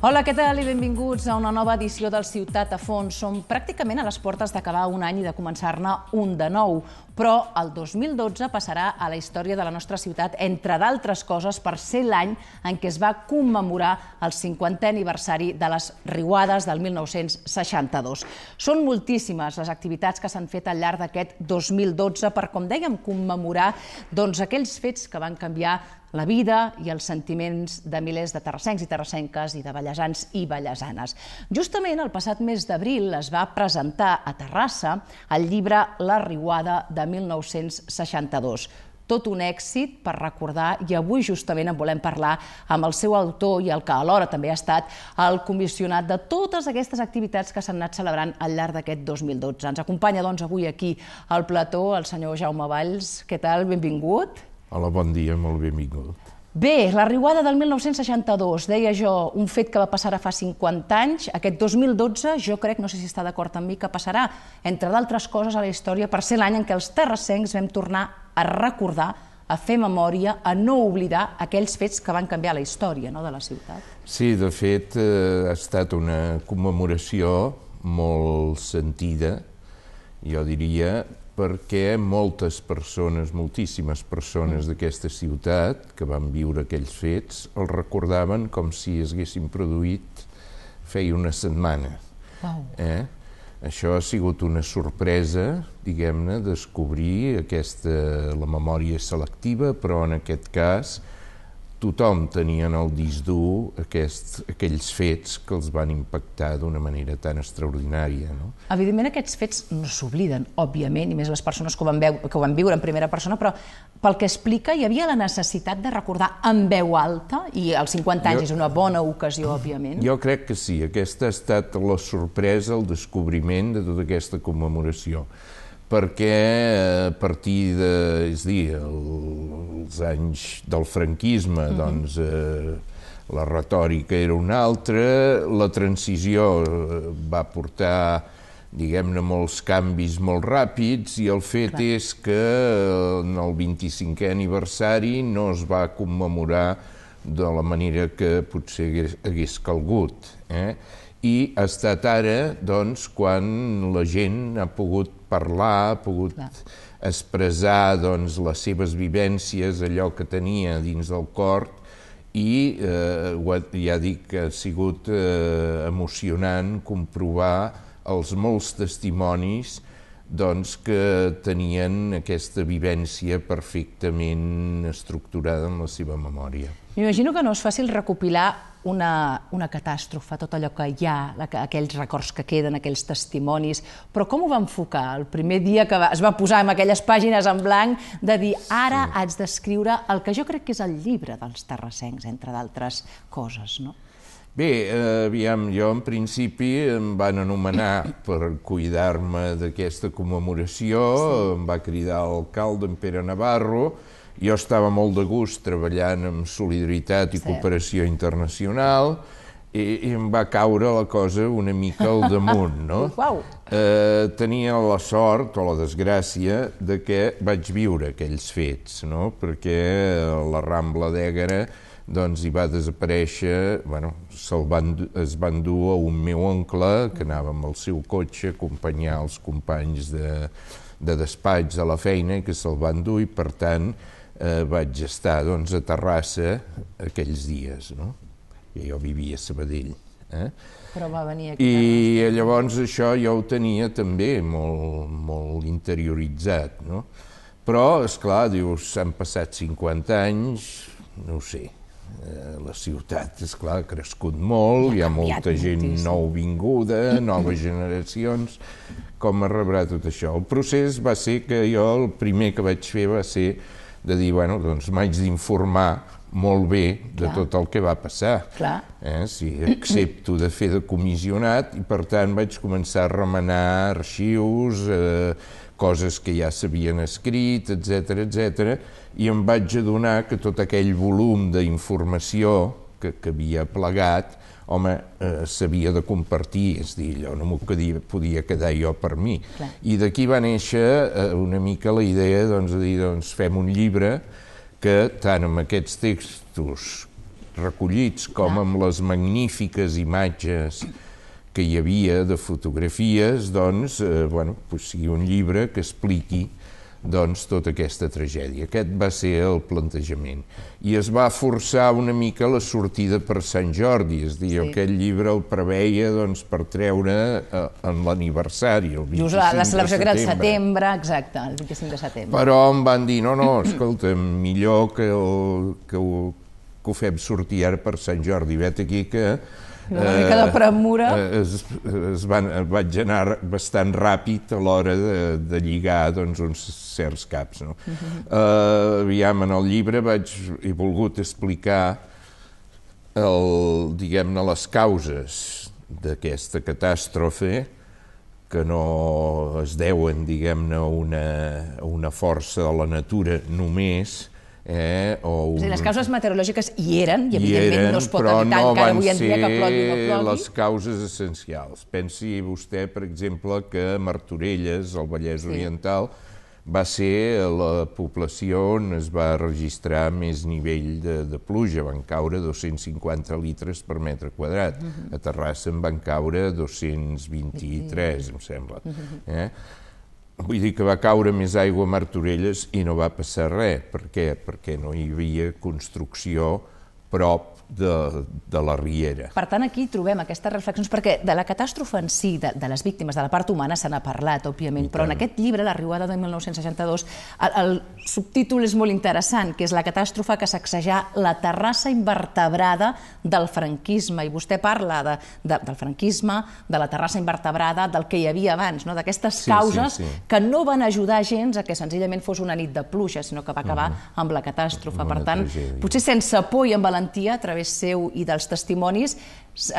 Hola, què tal i benvinguts a una nova edició del Ciutat a Fons. Som pràcticament a les portes d'acabar un any i de començar-ne un de nou, però el 2012 passarà a la història de la nostra ciutat, entre d'altres coses, per ser l'any en què es va commemorar el 50è aniversari de les Riuades del 1962. Són moltíssimes les activitats que s'han fet al llarg d'aquest 2012 per, com dèiem, commemorar aquells fets que van canviar la vida i els sentiments de milers de terrassencs i terrassenques i de vallesans i vallesanes. Justament el passat mes d'abril es va presentar a Terrassa el llibre La Riuada de 1962. Tot un èxit per recordar, i avui justament en volem parlar amb el seu autor i el que alhora també ha estat el comissionat de totes aquestes activitats que s'han anat celebrant al llarg d'aquest 2012. Ens acompanya doncs avui aquí al plató el senyor Jaume Valls. Què tal? Benvingut. Hola, bon dia, molt benvingut. Bé, la Riuada del 1962, deia jo, un fet que va passar fa 50 anys, aquest 2012, jo crec, no sé si està d'acord amb mi, que passarà, entre d'altres coses, a la història per ser l'any en què els terrassencs vam tornar a recordar, a fer memòria, a no oblidar aquells fets que van canviar la història de la ciutat. Sí, de fet, ha estat una commemoració molt sentida, jo diria, perquè moltes persones, moltíssimes persones d'aquesta ciutat que van viure aquells fets els recordaven com si es haguessin produït feia una setmana. Això ha sigut una sorpresa, diguem-ne, descobrir la memòria selectiva, però en aquest cas tothom tenia en el disc dur aquells fets que els van impactar d'una manera tan extraordinària. Evidentment, aquests fets no s'obliden, òbviament, i més les persones que ho van viure en primera persona, però pel que explica hi havia la necessitat de recordar en veu alta, i als 50 anys és una bona ocasió, òbviament. Jo crec que sí, aquesta ha estat la sorpresa, el descobriment de tota aquesta commemoració, perquè a partir dels anys del franquisme la retòrica era una altra, la transició va portar, diguem-ne, molts canvis molt ràpids i el fet és que en el 25è aniversari no es va commemorar de la manera que potser hagués calgut. I ha estat ara, doncs, quan la gent ha pogut parlar, ha pogut expressar les seves vivències, allò que tenia dins del cor, i ja dic que ha sigut emocionant comprovar els molts testimonis que tenien aquesta vivència perfectament estructurada en la seva memòria. M'imagino que no és fàcil recopilar una catàstrofe, tot allò que hi ha, aquells records que queden, aquells testimonis, però com ho va enfocar? El primer dia que es va posar en aquelles pàgines en blanc de dir ara haig d'escriure el que jo crec que és el llibre dels terrassencs, entre d'altres coses, no? Bé, aviam, jo en principi em van anomenar per cuidar-me d'aquesta commemoració, em va cridar l'alcalde, en Pere Navarro. Jo estava molt de gust treballant amb solidaritat i cooperació internacional i em va caure la cosa una mica al damunt, no? Tenia la sort o la desgràcia que vaig viure aquells fets, no? Perquè la Rambla d'Egara hi va desaparèixer, es van dur a un meu oncle que anava amb el seu cotxe a acompanyar els companys de despatx de la feina que se'l van dur i, per tant, vaig estar a Terrassa aquells dies. Jo vivia a Sabadell. Però va venir aquí. I llavors això jo ho tenia també molt interioritzat. Però, esclar, dius, s'han passat 50 anys, no ho sé. La ciutat, esclar, ha crescut molt, hi ha molta gent nouvinguda, noves generacions. Com es rebrà tot això? El procés va ser que jo el primer que vaig fer va ser de dir, bueno, doncs m'haig d'informar molt bé de tot el que va passar. Si accepto de fer de comissionat i, per tant, vaig començar a remenar arxius, coses que ja s'havien escrit, etcètera, i em vaig adonar que tot aquell volum d'informació que havia plegat, home, s'havia de compartir, és a dir, allò no m'ho podia quedar jo per mi. I d'aquí va néixer una mica la idea de dir, doncs, fem un llibre que tant amb aquests textos recollits, com amb les magnífiques imatges que hi havia de fotografies, doncs, sigui un llibre que expliqui tota aquesta tragèdia. Aquest va ser el plantejament. I es va forçar una mica la sortida per Sant Jordi, és a dir, aquest llibre el preveia per treure en l'aniversari, el 25 de setembre. La celebració que era el setembre, exacte, el 25 de setembre. Però em van dir, no, no, escolta, millor que ho fem sortir ara per Sant Jordi. Vet aquí que una mica de premura. Vaig anar bastant ràpid a l'hora de lligar uns certs caps. Aviam, en el llibre he volgut explicar les causes d'aquesta catàstrofe que no es deuen a una força de la natura només. Les causes meteorològiques hi eren, i evidentment no es pot evitar encara avui en dia que plogui o no plogui. Però no van ser les causes essencials. Pensi vostè, per exemple, que Martorelles, al Vallès Oriental, va ser la població on es va registrar més nivell de pluja. Van caure 250 litres per metre quadrat. A Terrassa en van caure 223, em sembla. Vull dir que va caure més aigua a Martorelles i no va passar res. Per què? Perquè no hi havia construcció prop de la Riera. Per tant, aquí trobem aquestes reflexions, perquè de la catàstrofe en si, de les víctimes, de la part humana, se n'ha parlat, òbviament, però en aquest llibre, La Riuada de 1962, el subtítol és molt interessant, que és la catàstrofe que sacsejà la Terrassa invertebrada del franquisme, i vostè parla del franquisme, de la Terrassa invertebrada, del que hi havia abans, d'aquestes causes que no van ajudar gens a que senzillament fos una nit de pluja, sinó que va acabar amb la catàstrofe. Per tant, potser sense por i amb valentia, a través seu i dels testimonis,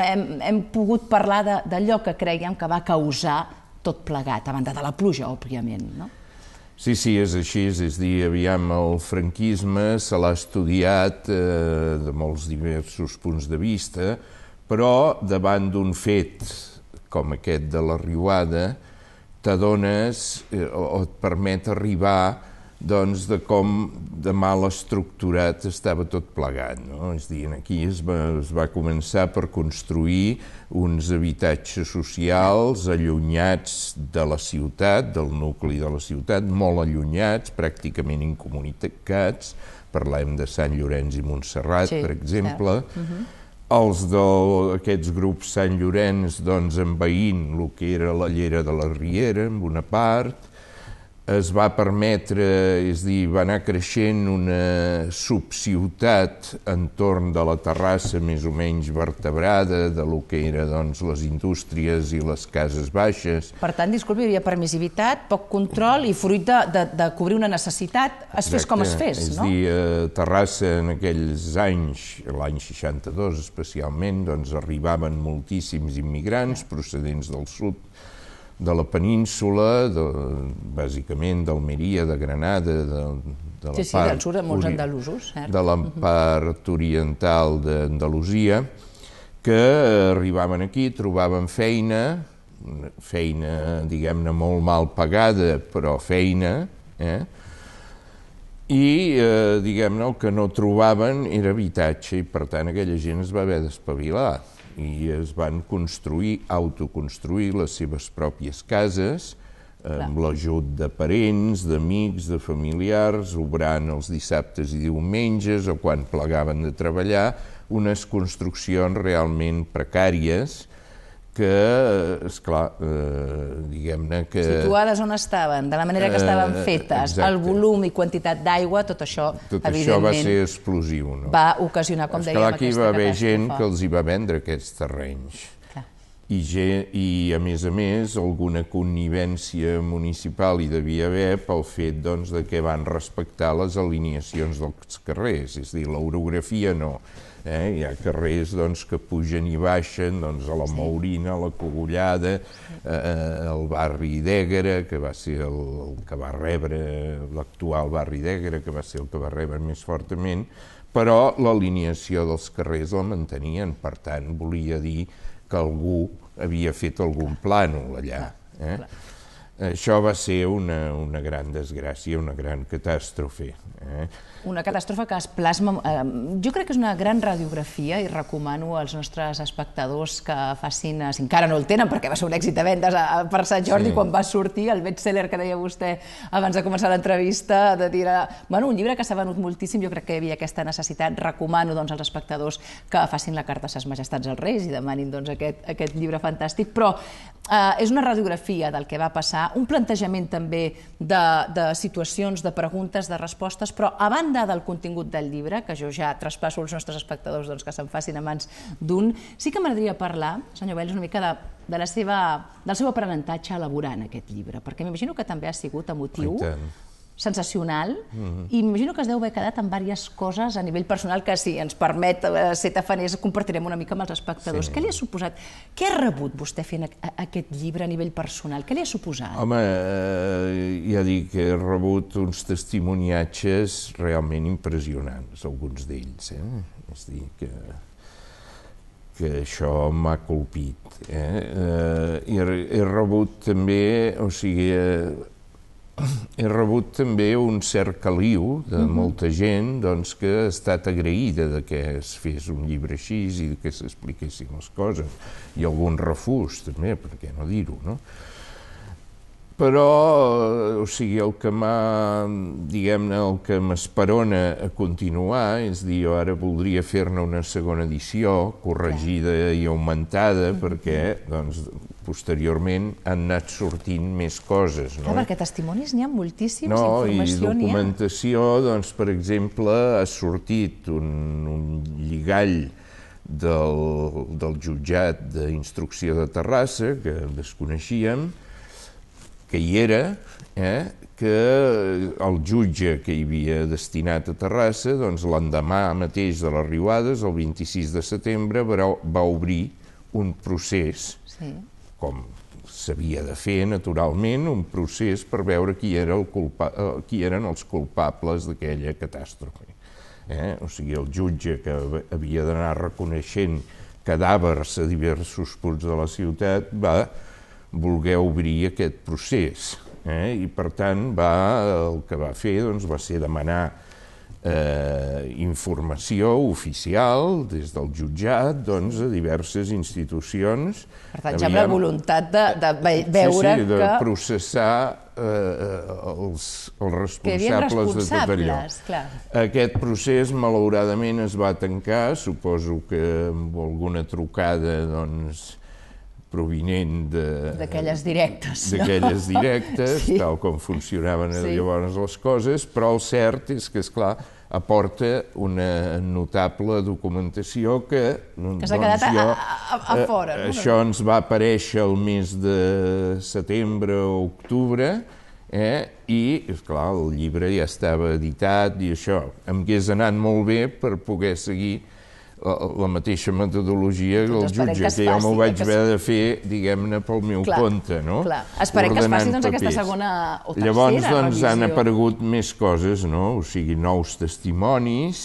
hem pogut parlar d'allò que creiem que va causar tot plegat, a banda de la pluja, òbviament, no? Sí, sí, és així, és a dir, aviam, el franquisme se l'ha estudiat de molts diversos punts de vista, però davant d'un fet com aquest de la Riuada t'adones o et permet arribar de com de mal estructurat estava tot plegat. És a dir, aquí es va començar per construir uns habitatges socials allunyats de la ciutat, del nucli de la ciutat, molt allunyats, pràcticament incomunicats. Parlem de Sant Llorenç i Montserrat, per exemple. Els d'aquests grups Sant Llorenç envaint el que era la llera de la Riera, en una part, es va permetre, és a dir, va anar creixent una subciutat entorn de la Terrassa més o menys vertebrada, del que eren les indústries i les cases baixes. Per tant, disculpi, hi havia permissivitat, poc control i fruit de cobrir una necessitat, es fes com es fes, no? És a dir, Terrassa en aquells anys, l'any 62 especialment, arribaven moltíssims immigrants procedents del sud de la península, bàsicament d'Almeria, de Granada, de la part oriental d'Andalusia, que arribaven aquí, trobaven feina, feina, diguem-ne, molt mal pagada, però feina, i, diguem-ne, el que no trobaven era habitatge, i per tant aquella gent es va haver d'espavilar. I es van construir, autoconstruir les seves pròpies cases amb l'ajut de parents, d'amics, de familiars, obrant els dissabtes i diumenges o quan plegaven de treballar, unes construccions realment precàries que, esclar, diguem-ne que situades on estaven, de la manera que estaven fetes, el volum i quantitat d'aigua, tot això, evidentment, va ser explosiu, va ocasionar, com dèiem, aquesta catàstrofe. Esclar, aquí va haver gent que els hi va vendre aquests terrenys. I, a més, alguna connivència municipal hi devia haver pel fet que van respectar les alineacions dels carrers, és a dir, l'orografia no. Hi ha carrers que pugen i baixen, a la Mourina, a la Cogullada, al barri d'Ègara, que va ser el que va rebre, l'actual barri d'Ègara, que va ser el que va rebre més fortament, però l'alineació dels carrers la mantenien, per tant, volia dir que algú havia fet algun plànol allà. Això va ser una gran desgràcia, una gran catàstrofe. Una catàstrofe que es plasma... Jo crec que és una gran radiografia i recomano als nostres espectadors que facin... Si encara no el tenen, perquè va ser un èxit de vendes per Sant Jordi, quan va sortir el best-seller que deia vostè abans de començar l'entrevista, de dir... Un llibre que s'ha venut moltíssim, jo crec que hi havia aquesta necessitat. Recomano als espectadors que facin la carta a Ses Majestats als Reis i demanin aquest llibre fantàstic, però és una radiografia del que va passar, un plantejament també de situacions, de preguntes, de respostes, però a banda del contingut del llibre, que jo ja traspasso als nostres espectadors que se'n facin a mans d'un, sí que m'agradaria parlar, senyor Valls, una mica del seu aprenentatge elaborant aquest llibre, perquè m'imagino que també ha sigut emotiu, sensacional, i m'imagino que es deu haver quedat amb diverses coses a nivell personal que, si ens permet ser tafaners, compartirem una mica amb els espectadors. Què li ha suposat? Què ha rebut vostè fent aquest llibre a nivell personal? Què li ha suposat? Home, ja dic, he rebut uns testimoniatges realment impressionants, alguns d'ells. És a dir, que això m'ha colpit. He rebut també, o sigui... He rebut també un cert caliu de molta gent que ha estat agraïda que es fes un llibre així i que s'expliquessin les coses. I algun refús, també, per què no dir-ho. Però el que m'esperona a continuar és dir, jo ara voldria fer-ne una segona edició, corregida i augmentada, perquè posteriorment han anat sortint més coses. Clar, perquè testimonis n'hi ha moltíssims, informació n'hi ha. I documentació, per exemple, ha sortit un lligall del jutjat d'instrucció de Terrassa, que desconeixíem, que hi era, que el jutge que hi havia destinat a Terrassa, l'endemà mateix de les Riuades, el 26 de setembre, va obrir un procés, com s'havia de fer naturalment, un procés per veure qui eren els culpables d'aquella catàstrofe. O sigui, el jutge que havia d'anar reconeixent cadàvers a diversos punts de la ciutat va voler obrir aquest procés. I per tant, el que va fer va ser demanar informació oficial des del jutjat a diverses institucions. Per tant, ja amb la voluntat de veure que... de processar els responsables de tot allò. Aquest procés, malauradament, es va tancar, suposo que amb alguna trucada provinent d'aquelles directes, tal com funcionaven llavors les coses, però el cert és que, esclar, aporta una notable documentació que... Que s'ha quedat a fora. Això ens va aparèixer el mes de setembre o octubre, i, esclar, el llibre ja estava editat i això. Em hagués anat molt bé per poder seguir la mateixa metodologia que el jutge, que jo m'ho vaig haver de fer, diguem-ne, pel meu compte, no? Esperem que es faci aquesta segona o tercera revisió. Llavors han aparegut més coses, no? O sigui, nous testimonis,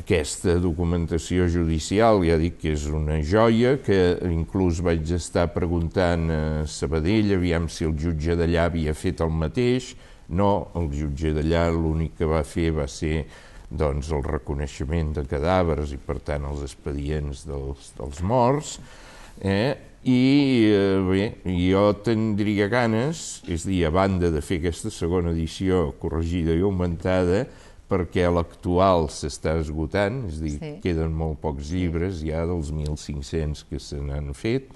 aquesta documentació judicial, ja dic que és una joia, que inclús vaig estar preguntant a Sabadell, aviam si el jutge d'allà havia fet el mateix. No, el jutge d'allà l'únic que va fer va ser el reconeixement de cadàvers i, per tant, els expedients dels morts. I bé, jo tindria ganes, és a dir, a banda de fer aquesta segona edició corregida i augmentada, perquè l'actual s'està esgotant, és a dir, queden molt pocs llibres ja dels 1.500 que se n'han fet,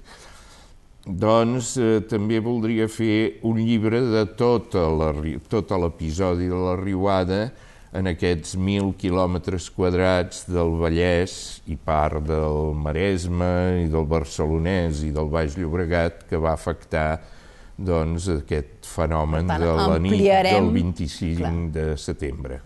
doncs també voldria fer un llibre de tot l'episodi de la Riuada en aquests 1.000 km² del Vallès i part del Maresme i del Barcelonès i del Baix Llobregat que va afectar aquest fenomen de la nit del 25 de setembre.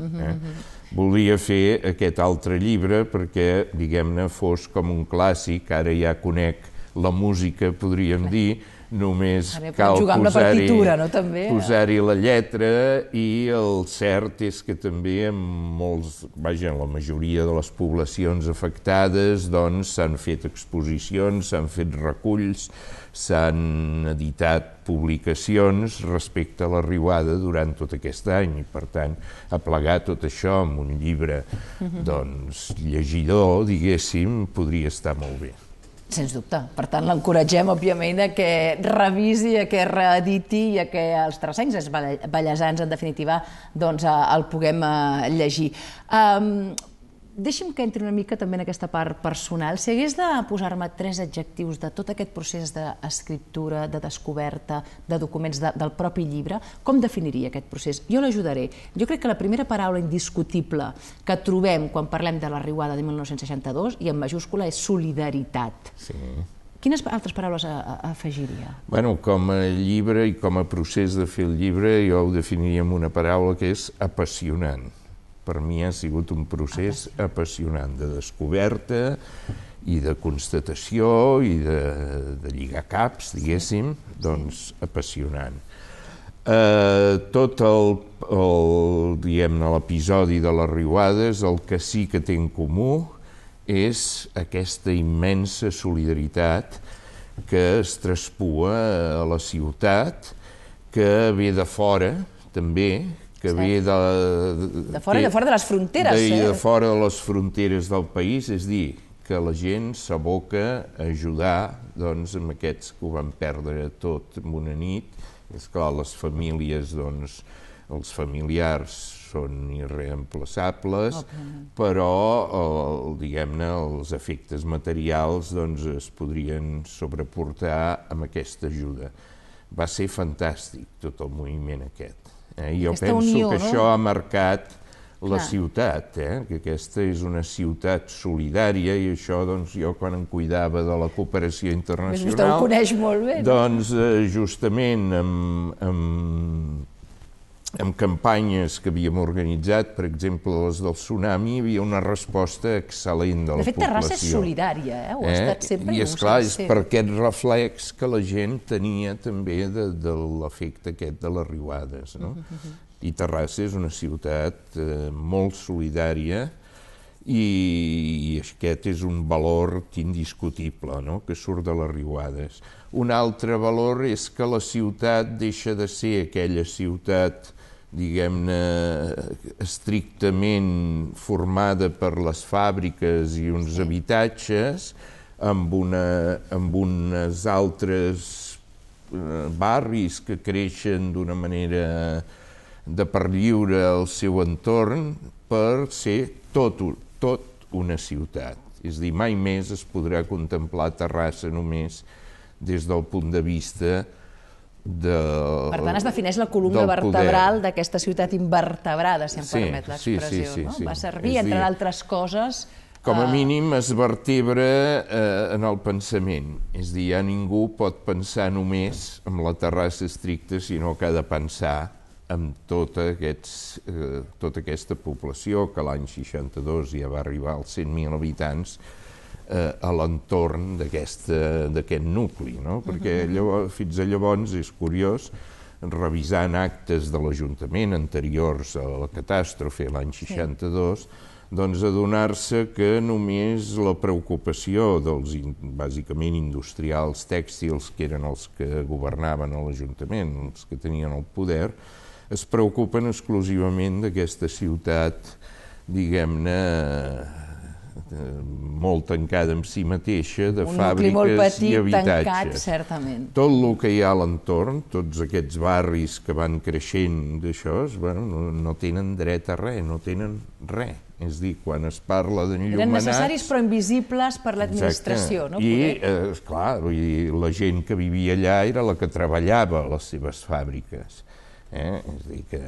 Volia fer aquest altre llibre perquè, diguem-ne, fos com un clàssic, ara ja conec la música, podríem dir, Només cal posar-hi la lletra, i el cert és que també en la majoria de les poblacions afectades s'han fet exposicions, s'han fet reculls, s'han editat publicacions respecte a la Riuada durant tot aquest any, i per tant aplegar tot això amb un llibre llegidor, diguéssim, podria estar molt bé. Sens dubte. Per tant, l'encoratgem, òbviament, a que revisi, a que reediti i a que els terrassencs, els vallesans, en definitiva, el puguem llegir. Deixi'm que entri una mica també en aquesta part personal. Si hagués de posar-me 3 adjectius de tot aquest procés d'escriptura, de descoberta, de documents del propi llibre, com definiria aquest procés? Jo l'ajudaré. Jo crec que la primera paraula indiscutible que trobem quan parlem de la Riuada de 1962, i en majúscula, és solidaritat. Quines altres paraules afegiria? Com a llibre i com a procés de fer el llibre, jo ho definiria amb una paraula que és apassionant. Per mi ha sigut un procés apassionant de descoberta i de constatació i de lligar caps, diguéssim, apassionant. Tot l'episodi de les Riuades, el que sí que té en comú és aquesta immensa solidaritat que es traspua a la ciutat, que ve de fora, també, que ve de fora de les fronteres. De fora de les fronteres del país, és a dir, que la gent s'aboca a ajudar amb aquests que ho van perdre tot en una nit. És clar, les famílies, els familiars són irreemplaçables, però, diguem-ne, els efectes materials es podrien sobreportar amb aquesta ajuda. Va ser fantàstic tot el moviment aquest. Jo penso que això ha marcat la ciutat, que aquesta és una ciutat solidària, i això jo, quan em cuidava de la cooperació internacional... Vostè ho coneix molt bé. Justament amb campanyes que havíem organitzat, per exemple, les del tsunami, hi havia una resposta excel·lent de la població. De fet, Terrassa és solidària, ho ha estat sempre. I és clar, és per aquest reflex que la gent tenia també de l'efecte aquest de les Riuades. I Terrassa és una ciutat molt solidària, i aquest és un valor indiscutible que surt de les Riuades. Un altre valor és que la ciutat deixa de ser aquella ciutat, diguem-ne, estrictament formada per les fàbriques i uns habitatges, amb uns altres barris que creixen d'una manera de per lliure el seu entorn, per ser tot una ciutat. És a dir, mai més es podrà contemplar Terrassa només des del punt de vista del poder. Per tant, es defineix la columna vertebral d'aquesta ciutat invertebrada, si em permet l'expressió. Va servir, entre d'altres coses... Com a mínim es vertebra en el pensament. És a dir, ja ningú pot pensar només en la Terrassa estricta, sinó que ha de pensar amb tota aquesta població, que l'any 62 ja va arribar als 100.000 habitants, a l'entorn d'aquest nucli. Perquè fins a llavors, és curiós, revisant actes de l'Ajuntament anteriors a la catàstrofe l'any 62, adonar-se que només la preocupació dels bàsicament industrials tèxtils, que eren els que governaven a l'Ajuntament, els que tenien el poder, es preocupen exclusivament d'aquesta ciutat, diguem-ne, molt tancada en si mateixa, de fàbriques i habitatges. Tot el que hi ha a l'entorn, tots aquests barris que van creixent d'això, no tenen dret a res, no tenen res. És a dir, quan es parla d'enllumenats... Eren necessaris però invisibles per l'administració, no? I, esclar, la gent que vivia allà era la que treballava a les seves fàbriques. És a dir, que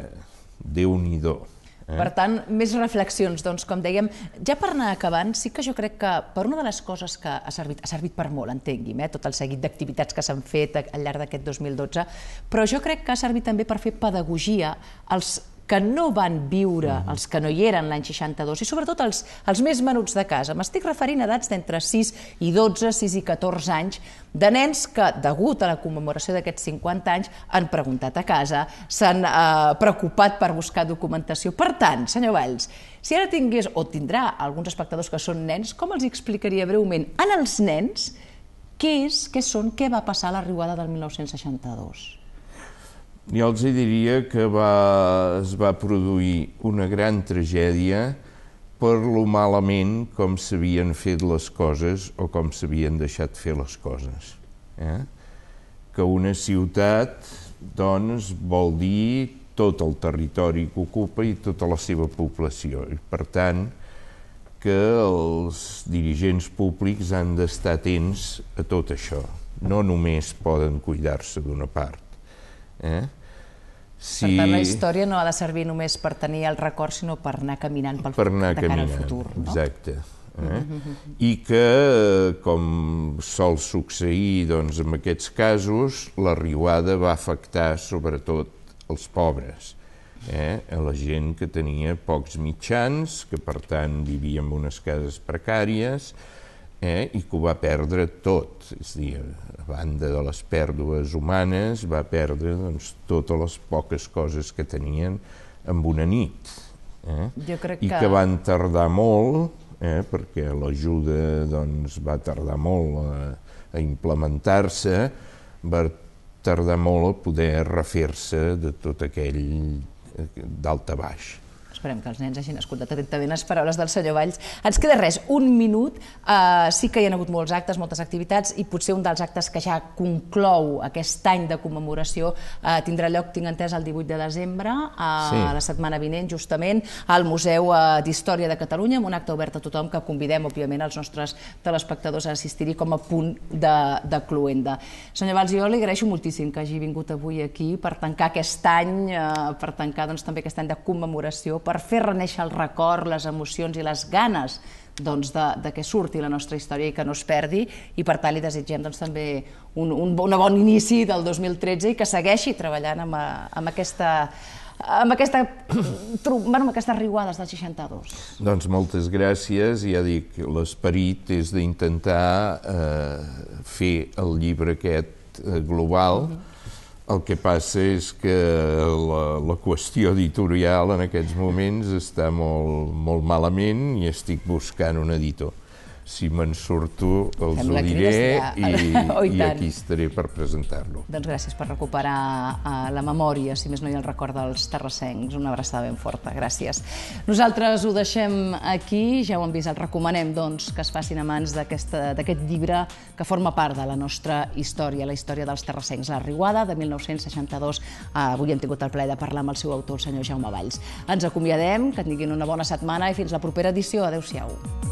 Déu-n'hi-do. Per tant, més reflexions, com dèiem. Ja per anar acabant, sí que jo crec que per una de les coses que ha servit per molt, entengui'm, tot el seguit d'activitats que s'han fet al llarg d'aquest 2012, però jo crec que ha servit també per fer pedagogia als que no van viure, els que no hi eren l'any 62, i sobretot els més menuts de casa. M'estic referint a edats d'entre 6 i 12, 6 i 14 anys, de nens que, degut a la commemoració d'aquests 50 anys, han preguntat a casa, s'han preocupat per buscar documentació. Per tant, senyor Valls, si ara tingués o tindrà alguns espectadors que són nens, com els explicaria breument als nens què és, què són, què va passar a la Riuada del 1962? Jo els diria que es va produir una gran tragèdia per lo malament com s'havien fet les coses o com s'havien deixat fer les coses. Que una ciutat, doncs, vol dir tot el territori que ocupa i tota la seva població. I, per tant, que els dirigents públics han d'estar atents a tot això. No només poden cuidar-se d'una part. Per tant, la història no ha de servir només per tenir el record, sinó per anar caminant pel futur. Exacte. I que, com sol succeir en aquests casos, la riuada va afectar sobretot els pobres, a la gent que tenia pocs mitjans, que per tant vivia en unes cases precàries, i que ho va perdre tot. És a dir, a banda de les pèrdues humanes, va perdre totes les poques coses que tenien en una nit. I que van tardar molt, perquè l'ajuda va tardar molt a implementar-se, va tardar molt a poder refer-se de tot aquell d'alt a baix. Esperem que els nens hagin escoltat atentament les paraules del senyor Valls. Ens queda res, un minut. Sí que hi ha hagut molts actes, moltes activitats, i potser un dels actes que ja conclou aquest any de commemoració tindrà lloc, tinc entès, el 18 de desembre, la setmana vinent, justament, al Museu d'Història de Catalunya, amb un acte obert a tothom que convidem, òbviament, els nostres telespectadors a assistir-hi com a punt de cloenda. Senyor Valls, jo li agraeixo moltíssim que hagi vingut avui aquí per tancar aquest any, per tancar també aquest any de commemoració, per fer reneixer el record, les emocions i les ganes de que surti la nostra història i que no es perdi, i per tant li desitgem també un bon inici del 2013 i que segueixi treballant amb aquestes riuades del 62. Doncs moltes gràcies, ja dic, l'esperit és d'intentar fer el llibre aquest global. El que passa és que la qüestió editorial en aquests moments està molt malament i estic buscant un editor. Si me'n surto, els ho diré i aquí estaré per presentar-lo. Doncs gràcies per recuperar la memòria, si més no hi ha el record dels terrassencs. Una abraçada ben forta, gràcies. Nosaltres ho deixem aquí, ja ho hem vist, el recomanem que es facin a mans d'aquest llibre que forma part de la nostra història, la història dels terrassencs, La Riuada de 1962. Avui hem tingut el plaer de parlar amb el seu autor, el senyor Jaume Valls. Ens acomiadem, que tinguin una bona setmana i fins la propera edició. Adéu-siau.